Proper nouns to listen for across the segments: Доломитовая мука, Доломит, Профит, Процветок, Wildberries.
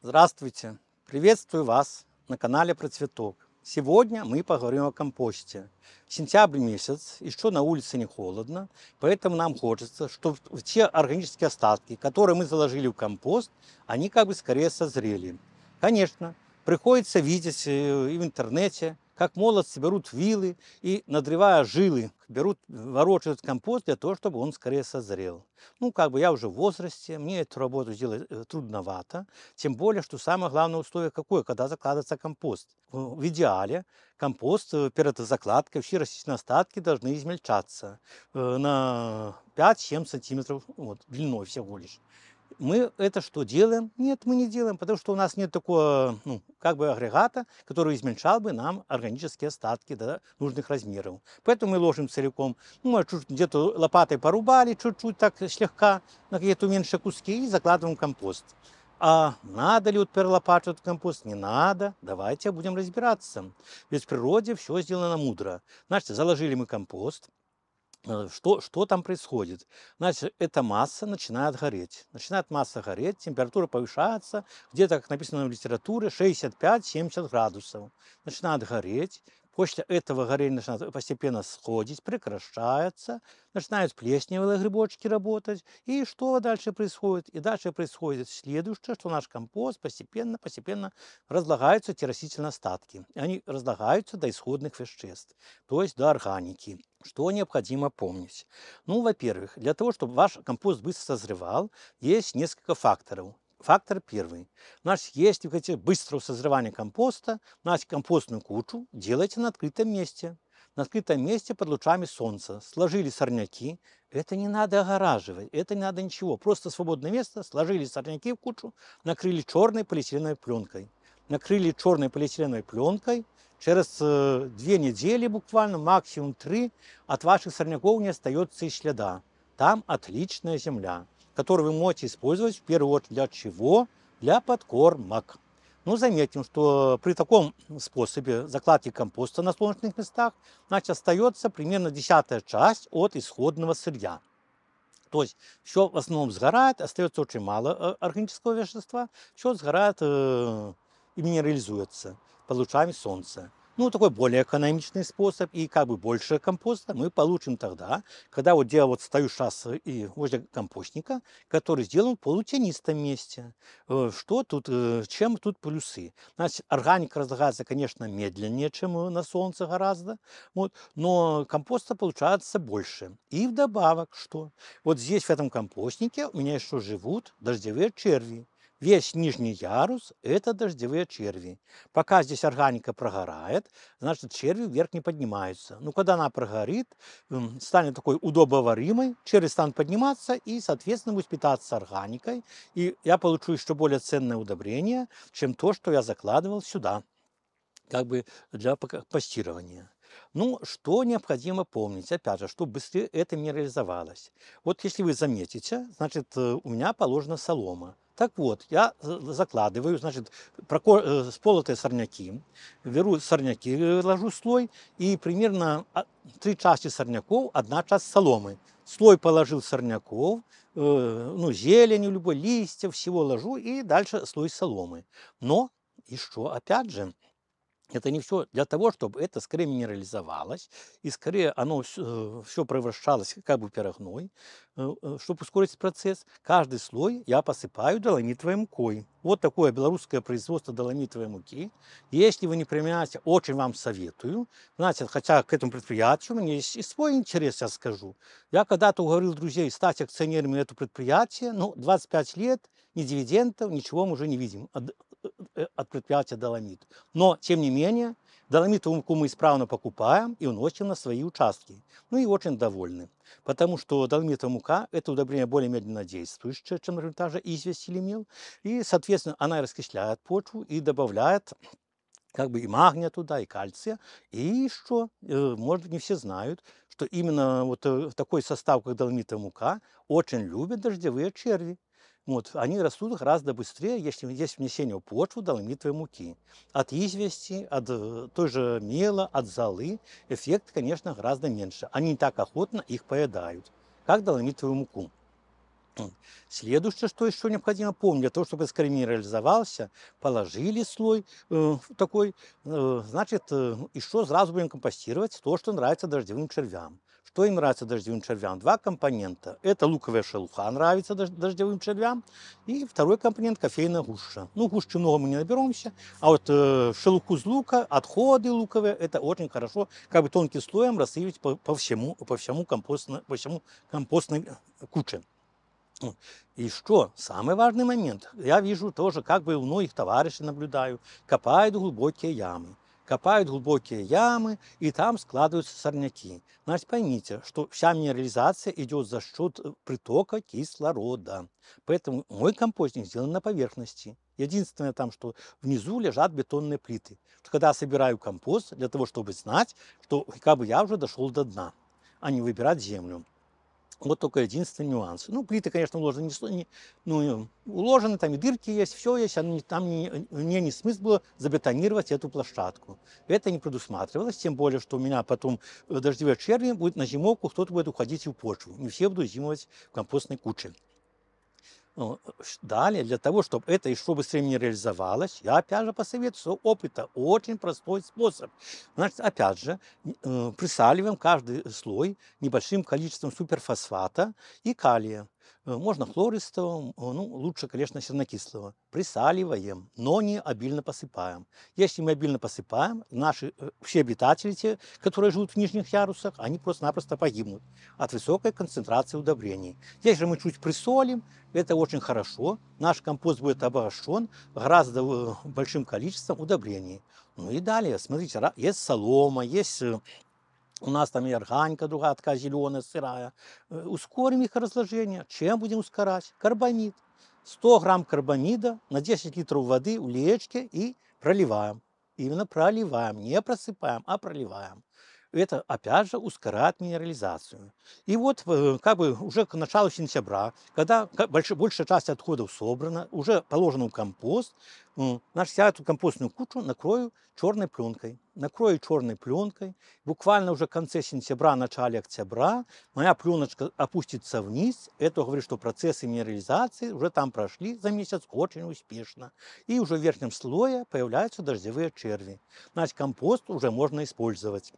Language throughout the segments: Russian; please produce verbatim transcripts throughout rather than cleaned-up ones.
Здравствуйте! Приветствую вас на канале Процветок. Сегодня мы поговорим о компосте. Сентябрь месяц, еще на улице не холодно, поэтому нам хочется, чтобы все органические остатки, которые мы заложили в компост, они как бы скорее созрели. Конечно, приходится видеть и в интернете, как молодцы берут вилы и, надрывая жилы, берут, ворочают компост для того, чтобы он скорее созрел. Ну, как бы я уже в возрасте, мне эту работу делать трудновато, тем более, что самое главное условие какое, когда закладывается компост. В идеале компост перед закладкой, все растительные остатки должны измельчаться на пять-семь сантиметров вот, длиной всего лишь. Мы это что делаем? Нет, мы не делаем, потому что у нас нет такого, ну, как бы агрегата, который измельчал бы нам органические остатки до нужных размеров. Поэтому мы ложим целиком, ну, где-то лопатой порубали, чуть-чуть так слегка, на какие-то меньшие куски и закладываем компост. А надо ли вот перелопачивать компост? Не надо. Давайте будем разбираться. Ведь в природе все сделано мудро. Значит, заложили мы компост. Что, что там происходит? Значит, эта масса начинает гореть. Начинает масса гореть, температура повышается, где-то, как написано в литературе, шестьдесят пять-семьдесят градусов. Начинает гореть. После этого горение начинает постепенно сходить, прекращается, начинают плесневые грибочки работать. И что дальше происходит? И дальше происходит следующее, что наш компост постепенно-постепенно разлагаются те растительные остатки. Они разлагаются до исходных веществ, то есть до органики. Что необходимо помнить? Ну, во-первых, для того, чтобы ваш компост быстро созревал, есть несколько факторов. Фактор первый. Значит, если вы хотите быстрого созревания компоста, значит, компостную кучу делайте на открытом месте. На открытом месте под лучами солнца. Сложили сорняки. Это не надо огораживать, это не надо ничего. Просто свободное место, сложили сорняки в кучу, накрыли черной полиэтиленовой пленкой. Накрыли черной полиэтиленовой пленкой. Через две недели буквально, максимум три, от ваших сорняков не остается и следа. Там отличная земля, которую вы можете использовать в первую очередь для чего? Для подкормок. Но заметим, что при таком способе закладки компоста на солнечных местах, значит, остается примерно десятая часть от исходного сырья. То есть все в основном сгорает, остается очень мало органического вещества, все сгорает э, и минерализуется под лучами солнца. Ну, такой более экономичный способ, и как бы больше компоста мы получим тогда, когда вот я вот стою сейчас и возле компостника, который сделан в полутенистом месте. Что тут, чем тут плюсы? Значит, органика разлагается, конечно, медленнее, чем на солнце гораздо, вот, но компоста получается больше. И вдобавок, что? Вот здесь, в этом компостнике, у меня еще живут дождевые черви. Весь нижний ярус – это дождевые черви. Пока здесь органика прогорает, значит, черви вверх не поднимаются. Но когда она прогорит, станет такой удобоваримой, черви станут подниматься и, соответственно, будет питаться органикой. И я получу еще более ценное удобрение, чем то, что я закладывал сюда, как бы для компостирования. Ну, что необходимо помнить, опять же, чтобы быстрее это минерализовалось. Вот если вы заметите, значит, у меня положена солома. Так вот, я закладываю, значит, сполотые сорняки, беру сорняки, ложу слой, и примерно три части сорняков, одна часть соломы. Слой положил сорняков, э, ну, зелень, любой, листья, всего ложу, и дальше слой соломы. Но еще, опять же, это не все. Для того, чтобы это скорее минерализовалось, и скорее оно все, все превращалось как бы пирогной, чтобы ускорить процесс, каждый слой я посыпаю доломитовой мукой. Вот такое белорусское производство доломитовой муки. Если вы не применяете, очень вам советую. Знаете, хотя к этому предприятию у меня есть и свой интерес, я скажу. Я когда-то уговорил друзей стать акционерами этого предприятия, но двадцать пять лет, ни дивидендов, ничего мы уже не видим от предприятия «Доломит». Но, тем не менее, доломитовую муку мы исправно покупаем и уносим на свои участки. Ну и очень довольны, потому что доломитовая мука – это удобрение более медленно действующее, чем, например, та же известь или мел. И, соответственно, она раскисляет почву и добавляет как бы и магния туда, и кальция. И что, может быть, не все знают, что именно вот такой состав, как доломитовая мука, очень любят дождевые черви. Вот, они растут гораздо быстрее, если есть внесение в почву доломитовой муки. От извести, от той же мела, от золы эффект, конечно, гораздо меньше. Они не так охотно их поедают, как доломитовую муку. заткнуть. Следующее, что еще необходимо помнить, для того, чтобы эскорин минерализовался, положили слой э, такой, э, значит, э, еще сразу будем компостировать то, что нравится дождевым червям. Что им нравится дождевым червям? Два компонента. Это луковая шелуха нравится дождевым червям. И второй компонент – кофейная гуща. Ну, гущи много мы не наберемся. А вот э, шелуху из лука, отходы луковые – это очень хорошо, как бы тонким слоем рассыпать по, по всему, по всему, компостной, по всему компостной куче. И что? Самый важный момент. Я вижу тоже, как бы у многих товарищей наблюдаю, копают глубокие ямы. Копают глубокие ямы, и там складываются сорняки. Значит, поймите, что вся минерализация идет за счет притока кислорода. Поэтому мой компостник сделан на поверхности. Единственное там, что внизу лежат бетонные плиты. Когда я собираю компост, для того, чтобы знать, что как бы я уже дошел до дна, а не выбирать землю. Вот только единственный нюанс. Ну, плиты, конечно, уложены, не, ну, уложены, там и дырки есть, все есть. Они, там не, мне не смысл было забетонировать эту площадку. Это не предусматривалось, тем более, что у меня потом дождевые черви будет на зимовку, кто-то будет уходить в почву. Не все будут зимовать в компостной куче. Далее, для того, чтобы это еще быстрее не реализовалось, я опять же посоветую опыта. Очень простой способ. Значит, опять же, присаливаем каждый слой небольшим количеством суперфосфата и калия. Можно хлористого, ну, лучше, конечно, сернокислого. Присаливаем, но не обильно посыпаем. Если мы обильно посыпаем, наши все обитатели, те, которые живут в нижних ярусах, они просто-напросто погибнут от высокой концентрации удобрений. Если мы чуть присолим, это очень хорошо. Наш компост будет обогащен гораздо большим количеством удобрений. Ну и далее, смотрите, есть солома, есть... У нас там и органика другая, такая зеленая, сырая. Ускорим их разложение. Чем будем ускорять? Карбамид. сто грамм карбамида на десять литров воды в леечке и проливаем. Именно проливаем, не просыпаем, а проливаем. Это, опять же, ускоряет минерализацию. И вот как бы уже к началу сентября, когда большая часть отходов собрана, уже положена в компост, значит, я эту компостную кучу накрою черной пленкой. Накрою черной пленкой. Буквально уже в конце сентября, начале октября моя пленочка опустится вниз. Это говорит, что процессы минерализации уже там прошли за месяц очень успешно. И уже в верхнем слое появляются дождевые черви. Значит, компост уже можно использовать.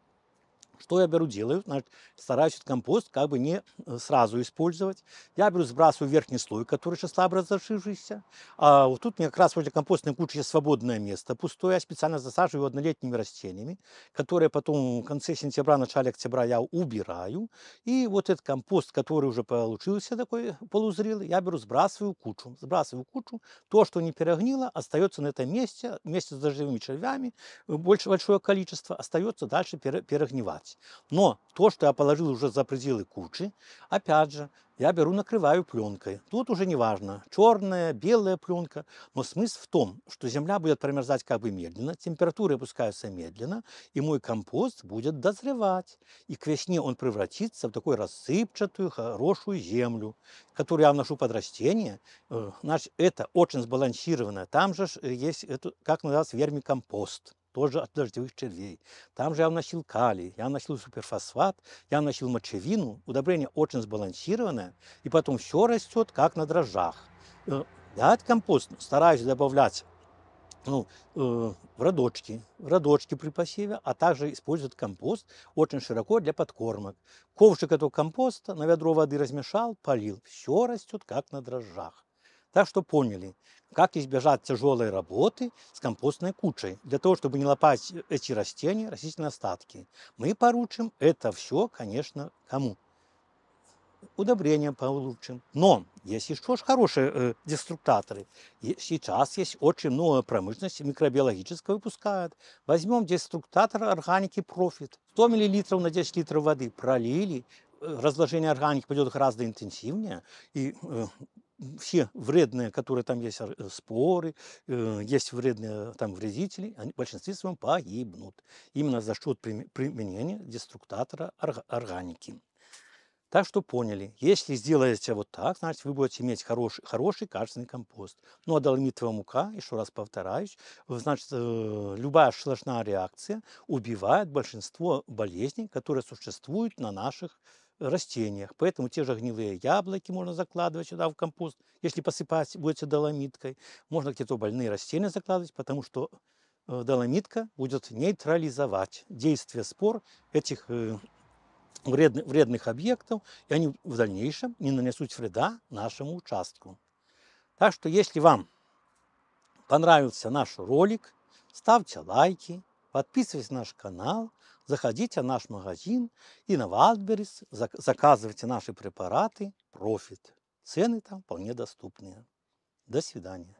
Что я беру, делаю? Значит, стараюсь этот компост как бы не сразу использовать. Я беру, сбрасываю верхний слой, который еще слабо разошившийся. А вот тут у меня как раз возле компостной кучи есть свободное место пустое. Я специально засаживаю его однолетними растениями, которые потом в конце сентября, начале октября я убираю. И вот этот компост, который уже получился такой полузрелый, я беру, сбрасываю кучу. Сбрасываю кучу. То, что не перегнило, остается на этом месте, вместе с дождевыми червями, больше, большое количество, остается дальше перегнивать. Но то, что я положил уже за пределы кучи, опять же, я беру, накрываю пленкой. Тут уже не важно, черная, белая пленка. Но смысл в том, что земля будет промерзать как бы медленно, температуры опускаются медленно, и мой компост будет дозревать. И к весне он превратится в такую рассыпчатую, хорошую землю, которую я вношу под растение. Значит, это очень сбалансированное. Там же есть, это, как называется, вермикомпост. Тоже от дождевых червей. Там же я вносил калий, я вносил суперфосфат, я вносил мочевину. Удобрение очень сбалансированное. И потом все растет, как на дрожжах. Я этот компост стараюсь добавлять ну, э, в родочки, в родочки при посеве, а также используют компост очень широко для подкормок. Ковшик этого компоста на ведро воды размешал, полил. Все растет, как на дрожжах. Так что поняли, как избежать тяжелой работы с компостной кучей. Для того, чтобы не лопать эти растения, растительные остатки, мы поручим это все, конечно, кому? Удобрения получим. Но есть еще хорошие э, деструктаторы. И сейчас есть очень много промышленности микробиологического выпускают. Возьмем деструктатор органики Профит. сто миллилитров на десять литров воды пролили. Разложение органики пойдет гораздо интенсивнее. И... Э, все вредные, которые там есть, споры, есть вредные там вредители, они в большинстве своем погибнут. Именно за счет применения деструктатора органики. Так что поняли, если сделаете вот так, значит, вы будете иметь хороший, хороший качественный компост. Ну, а доломитовая мука, еще раз повтораюсь, значит, любая шелушная реакция убивает большинство болезней, которые существуют на наших растениях. Поэтому те же гнилые яблоки можно закладывать сюда в компост, если посыпать будете доломиткой. Можно какие-то больные растения закладывать, потому что доломитка будет нейтрализовать действие спор этих вредных, вредных объектов, и они в дальнейшем не нанесут вреда нашему участку. Так что, если вам понравился наш ролик, ставьте лайки, подписывайтесь на наш канал, заходите в наш магазин и на Wildberries заказывайте наши препараты Профит. Цены там вполне доступные. До свидания.